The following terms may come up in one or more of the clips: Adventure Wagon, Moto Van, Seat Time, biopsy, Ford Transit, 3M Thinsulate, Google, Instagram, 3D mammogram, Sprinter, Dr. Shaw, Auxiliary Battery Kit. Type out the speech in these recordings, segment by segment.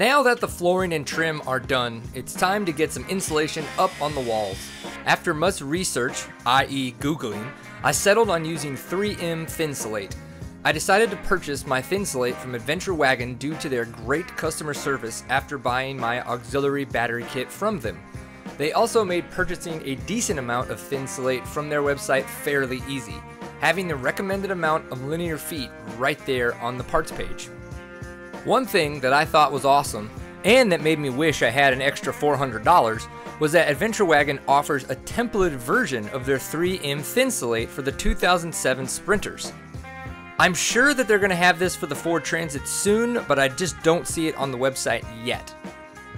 Now that the flooring and trim are done, it's time to get some insulation up on the walls. After much research, i.e. Googling, I settled on using 3M Thinsulate. I decided to purchase my Thinsulate from Adventure Wagon due to their great customer service after buying my auxiliary battery kit from them. They also made purchasing a decent amount of Thinsulate from their website fairly easy, having the recommended amount of linear feet right there on the parts page. One thing that I thought was awesome, and that made me wish I had an extra $400, was that Adventure Wagon offers a templated version of their 3M Thinsulate for the 2007 Sprinters. I'm sure that they're going to have this for the Ford Transit soon, but I just don't see it on the website yet.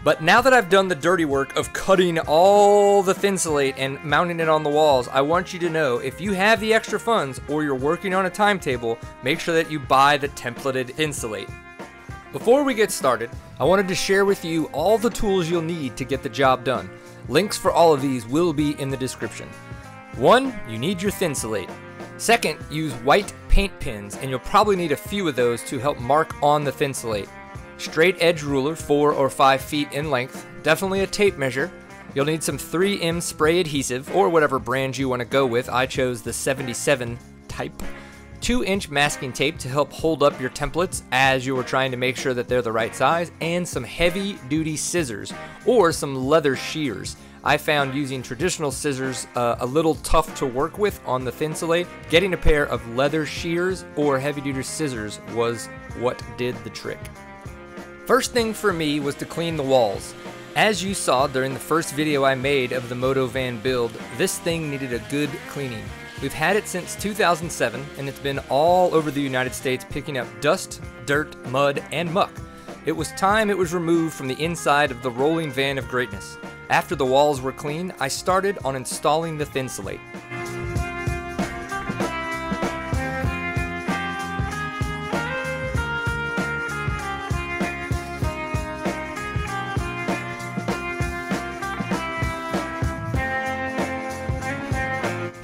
But now that I've done the dirty work of cutting all the Thinsulate and mounting it on the walls, I want you to know if you have the extra funds or you're working on a timetable, make sure that you buy the templated Thinsulate. Before we get started, I wanted to share with you all the tools you'll need to get the job done. Links for all of these will be in the description. 1. You need your Thinsulate. 2. Use white paint pins, and you'll probably need a few of those to help mark on the Thinsulate. Straight edge ruler 4 or 5 feet in length, definitely a tape measure. You'll need some 3M spray adhesive or whatever brand you want to go with. I chose the 77 type. 2-inch masking tape to help hold up your templates as you were trying to make sure that they're the right size, and some heavy duty scissors or some leather shears. I found using traditional scissors a little tough to work with on the Thinsulate. Getting a pair of leather shears or heavy duty scissors was what did the trick. First thing for me was to clean the walls. As you saw during the first video I made of the Moto Van build, this thing needed a good cleaning. We've had it since 2007, and it's been all over the United States picking up dust, dirt, mud, and muck. It was time it was removed from the inside of the rolling van of greatness. After the walls were clean, I started on installing the Thinsulate.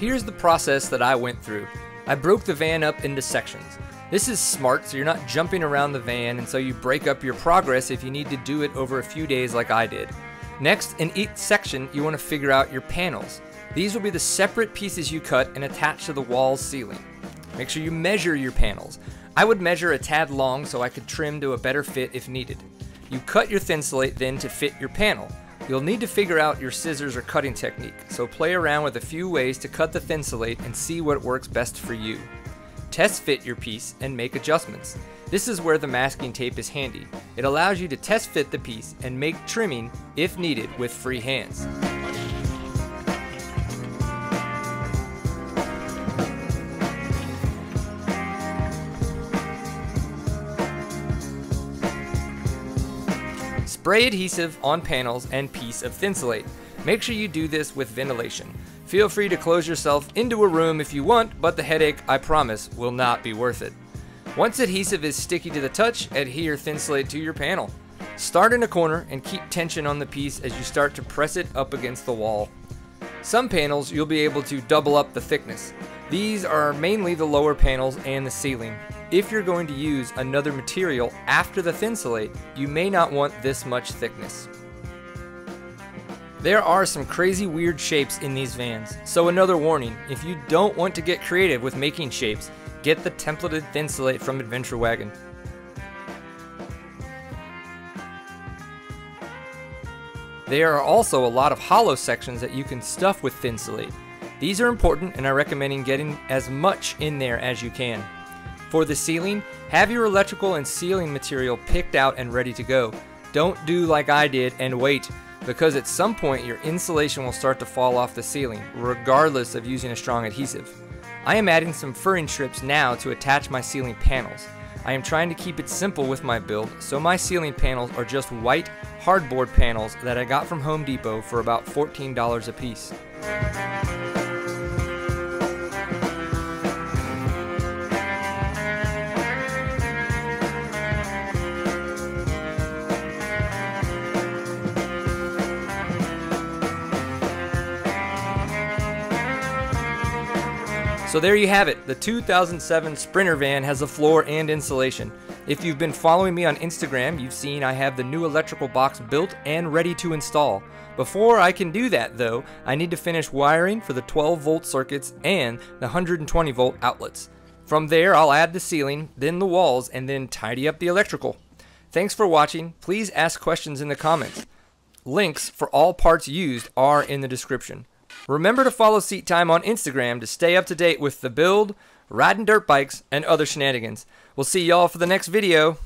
Here's the process that I went through. I broke the van up into sections. This is smart, so you're not jumping around the van, and so you break up your progress if you need to do it over a few days like I did. Next, in each section, you want to figure out your panels. These will be the separate pieces you cut and attach to the wall ceiling. Make sure you measure your panels. I would measure a tad long so I could trim to a better fit if needed. You cut your Thinsulate then to fit your panel. You'll need to figure out your scissors or cutting technique, so play around with a few ways to cut the Thinsulate and see what works best for you. Test fit your piece and make adjustments. This is where the masking tape is handy. It allows you to test fit the piece and make trimming, if needed, with free hands. Spray adhesive on panels and piece of Thinsulate. Make sure you do this with ventilation. Feel free to close yourself into a room if you want, but the headache, I promise, will not be worth it. Once adhesive is sticky to the touch, adhere Thinsulate to your panel. Start in a corner and keep tension on the piece as you start to press it up against the wall. Some panels you'll be able to double up the thickness. These are mainly the lower panels and the ceiling. If you're going to use another material after the Thinsulate, you may not want this much thickness. There are some crazy weird shapes in these vans, so another warning, if you don't want to get creative with making shapes, get the templated Thinsulate from Adventure Wagon. There are also a lot of hollow sections that you can stuff with Thinsulate. These are important, and I recommend getting as much in there as you can. For the ceiling, have your electrical and ceiling material picked out and ready to go. Don't do like I did and wait, because at some point your insulation will start to fall off the ceiling, regardless of using a strong adhesive. I am adding some furring strips now to attach my ceiling panels. I am trying to keep it simple with my build, so my ceiling panels are just white hardboard panels that I got from Home Depot for about $14 a piece. So there you have it, the 2007 Sprinter van has a floor and insulation. If you've been following me on Instagram, you've seen I have the new electrical box built and ready to install. Before I can do that though, I need to finish wiring for the 12-volt circuits and the 120-volt outlets. From there, I'll add the ceiling, then the walls, and then tidy up the electrical. Thanks for watching. Please ask questions in the comments. Links for all parts used are in the description. Remember to follow Seat Time on Instagram to stay up to date with the build, riding dirt bikes, and other shenanigans. We'll see y'all for the next video.